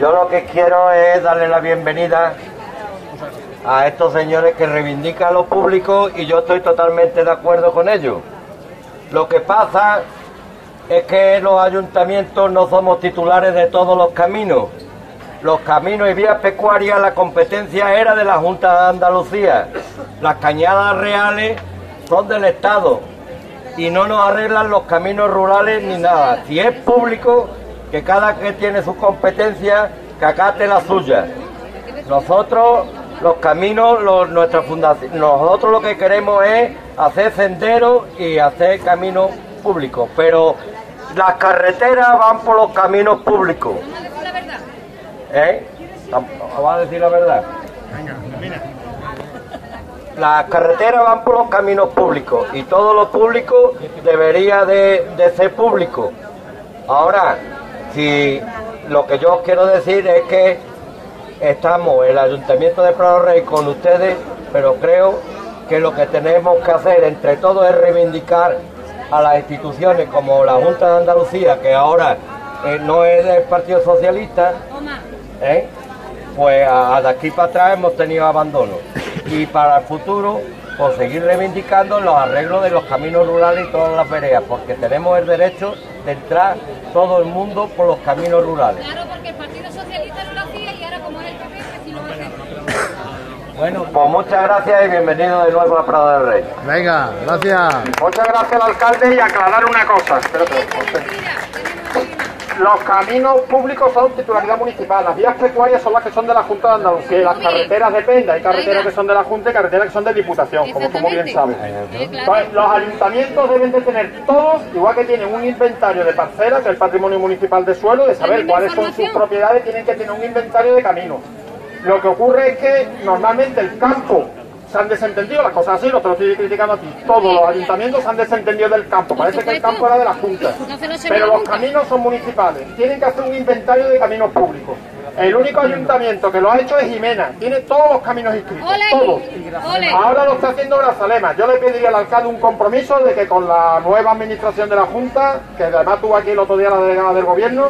Yo lo que quiero es darle la bienvenida a estos señores que reivindican lo público y yo estoy totalmente de acuerdo con ellos. Lo que pasa es que los ayuntamientos no somos titulares de todos los caminos. Los caminos y vías pecuarias, la competencia era de la Junta de Andalucía. Las cañadas reales son del Estado y no nos arreglan los caminos rurales ni nada. Si es público, que cada que tiene su competencia, que acate la suya. Nosotros los caminos, nuestra fundación, nosotros lo que queremos es hacer senderos y hacer caminos públicos, pero las carreteras van por los caminos públicos. ¿Eh? ¿Vas a decir la verdad? Las carreteras van por los caminos públicos y todo lo público debería de ser público. Ahora, si lo que yo quiero decir es que estamos el Ayuntamiento de Prado del Rey con ustedes, pero creo que lo que tenemos que hacer entre todos es reivindicar a las instituciones como la Junta de Andalucía, que ahora no es del Partido Socialista, pues de aquí para atrás hemos tenido abandono. Y para el futuro, pues seguir reivindicando los arreglos de los caminos rurales y todas las veredas, porque tenemos el derecho de entrar todo el mundo por los caminos rurales. Claro, porque el Partido Socialista no lo hacía y ahora como es el PP, que sí lo hace. Bueno, pues muchas gracias y bienvenido de nuevo a Prado del Rey. Venga, gracias. Muchas gracias al alcalde y aclarar una cosa. Los caminos públicos son titularidad municipal, las vías pecuarias son las que son de la Junta de Andalucía, las carreteras dependen, hay carreteras que son de la Junta y carreteras que son de Diputación, como tú muy bien sabes. Entonces, los ayuntamientos deben de tener todos, igual que tienen un inventario de parcelas, que es el patrimonio municipal de suelo, de saber cuáles son sus propiedades, tienen que tener un inventario de caminos. Lo que ocurre es que normalmente el campo se han desentendido, las cosas así, no te lo estoy criticando a ti, todos los ayuntamientos se han desentendido del campo, parece que el campo era de la Junta, pero los caminos son municipales, tienen que hacer un inventario de caminos públicos. El único ayuntamiento que lo ha hecho es Jimena, tiene todos los caminos inscritos, todos. Ahora lo está haciendo Grazalema. Yo le pediría al alcalde un compromiso de que con la nueva administración de la Junta, que además tuvo aquí el otro día la delegada del gobierno,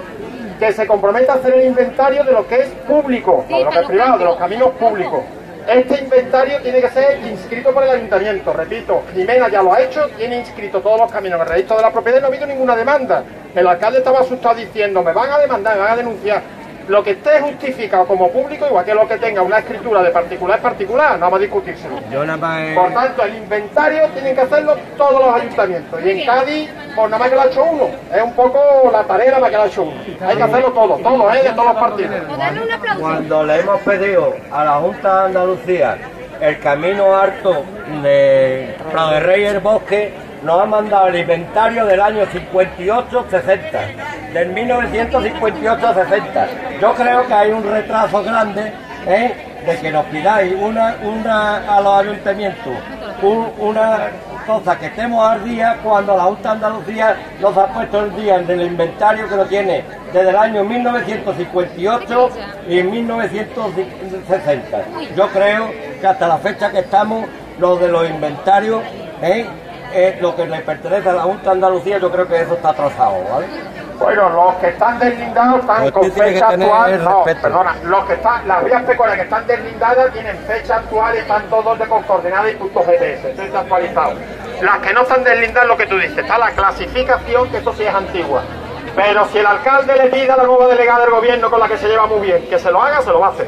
que se comprometa a hacer el inventario de lo que es público, no de lo que es privado, de los caminos públicos. Este inventario tiene que ser inscrito por el ayuntamiento, repito, Jimena ya lo ha hecho, tiene inscrito todos los caminos en el registro de la propiedad y no ha habido ninguna demanda. El alcalde estaba asustado diciendo, me van a demandar, me van a denunciar. Lo que esté justificado como público, igual que lo que tenga una escritura de particular en particular, no va a discutírselo. Por tanto, el inventario tienen que hacerlo todos los ayuntamientos. Y en Cádiz, pues nada más que lo ha hecho uno. Es un poco la tarea la que lo ha hecho uno. Hay que hacerlo todos, de todos los partidos. Cuando le hemos pedido a la Junta de Andalucía el camino harto de Prado del Rey y el Bosque, nos ha mandado el inventario del año 58-60, del 1958-60. Yo creo que hay un retraso grande de que nos pidáis a los ayuntamientos una cosa que estemos al día cuando la Junta de Andalucía nos ha puesto el día en el inventario que lo tiene desde el año 1958 y 1960. Yo creo que hasta la fecha que estamos, lo de los inventarios, es lo que le pertenece a la Junta de Andalucía, yo creo que eso está atrasado, ¿vale? Bueno, los que están deslindados están con fecha actual, las vías pecuarias que están deslindadas tienen fecha actual y están todos con coordenadas y puntos GPS, están actualizados. Las que no están deslindadas, lo que tú dices, está la clasificación, que eso sí es antigua. Pero si el alcalde le pide a la nueva delegada del gobierno con la que se lleva muy bien, que se lo haga, se lo va a hacer.